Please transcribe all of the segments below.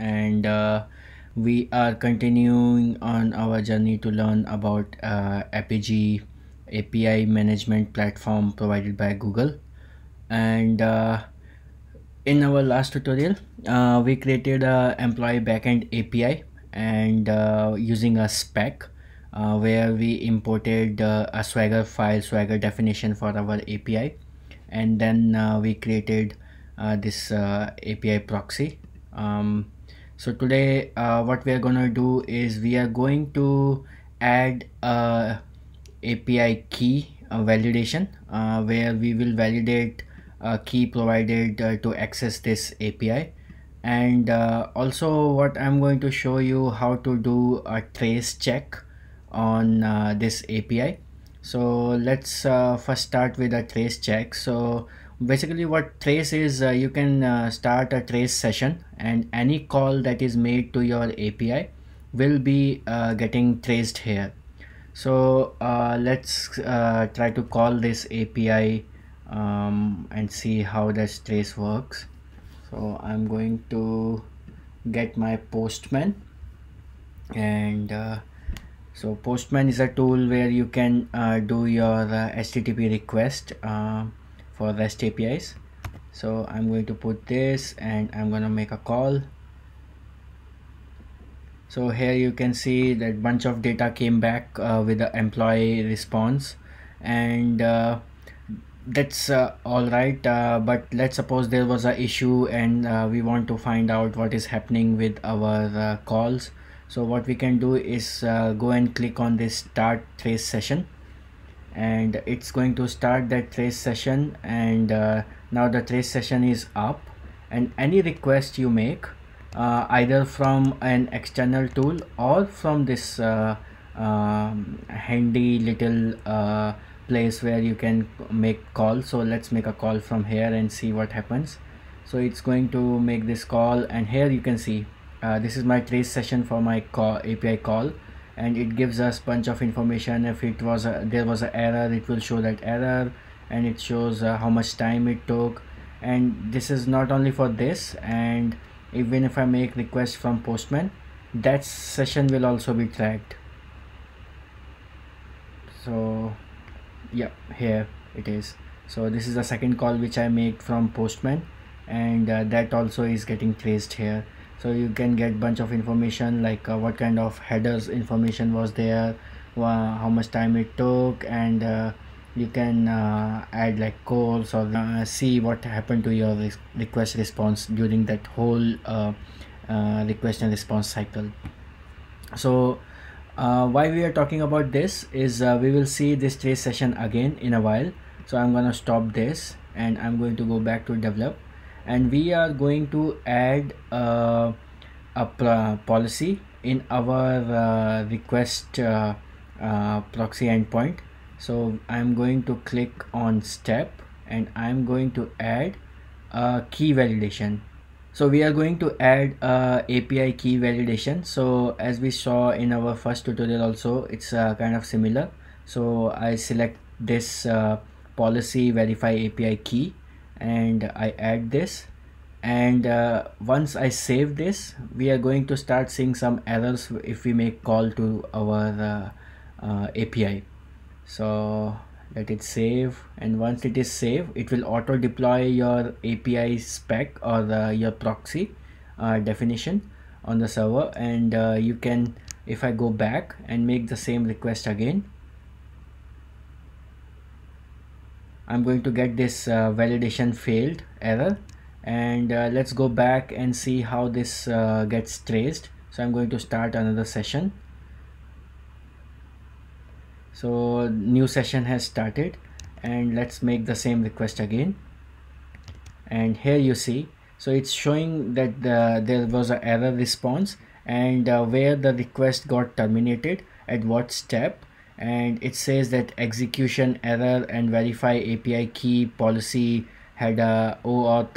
and we are continuing on our journey to learn about Apigee API management platform provided by Google. And in our last tutorial, we created a employee backend API and using a spec where we imported a Swagger file, Swagger definition for our API, and then we created this API proxy. So today what we are going to do is we are going to add a API key validation where we will validate a key provided to access this API. And also what I'm going to show you how to do a trace check on this API. So let's first start with a trace check. So basically what trace is, you can start a trace session, and any call that is made to your API will be getting traced here. So let's try to call this API and see how this trace works. So I'm going to get my Postman, and so Postman is a tool where you can do your HTTP request for REST APIs. So I'm going to put this and I'm going to make a call. So here you can see that bunch of data came back with the employee response, and that's all right, but let's suppose there was an issue and we want to find out what is happening with our calls. So what we can do is go and click on this start trace session, and it's going to start that trace session. And now the trace session is up, and any request you make either from an external tool or from this handy little place where you can make calls. So let's make a call from here and see what happens. So it's going to make this call, and here you can see this is my trace session for my call, API call, and it gives us bunch of information. If it was there was an error, it will show that error, and it shows how much time it took. And this is not only for this, and even if I make request from Postman, that session will also be tracked. So yeah, here it is. So this is the second call which I made from Postman, and that also is getting traced here. So you can get bunch of information like what kind of headers information was there, how much time it took, and you can add like calls or see what happened to your request response during that whole request and response cycle. So why we are talking about this is we will see this trace session again in a while. So I'm going to stop this and I'm going to go back to develop, and we are going to add a policy in our request proxy endpoint. So I'm going to click on step, and I'm going to add a key validation. So we are going to add API key validation. So as we saw in our first tutorial also, it's kind of similar. So I select this policy verify API key, and I add this, and once I save this, we are going to start seeing some errors if we make call to our API. So let it save, and once it is saved, it will auto deploy your API spec or your proxy definition on the server. And you can, if I go back and make the same request again, I'm going to get this validation failed error. And let's go back and see how this gets traced. So I'm going to start another session. So new session has started, and let's make the same request again, and here you see, so it's showing that there was an error response, and where the request got terminated, at what step, and it says that execution error and verify API key policy had a OAuth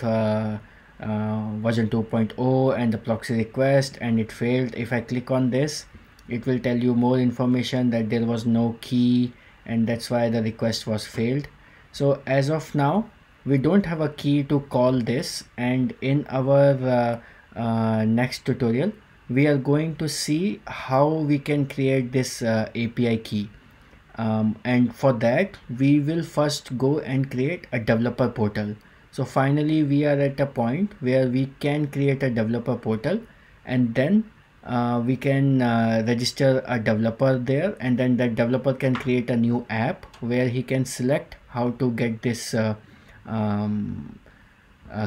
version 2.0 and the proxy request, and it failed. If I click on this, it will tell you more information that there was no key, and that's why the request was failed. So as of now, we don't have a key to call this, and in our next tutorial, we are going to see how we can create this API key. And for that, we will first go and create a developer portal. So finally, we are at a point where we can create a developer portal, and then we can register a developer there, and then that developer can create a new app where he can select how to get this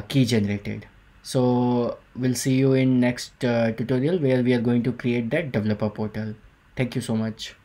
key generated. So we'll see you in next tutorial where we are going to create that developer portal. Thank you so much.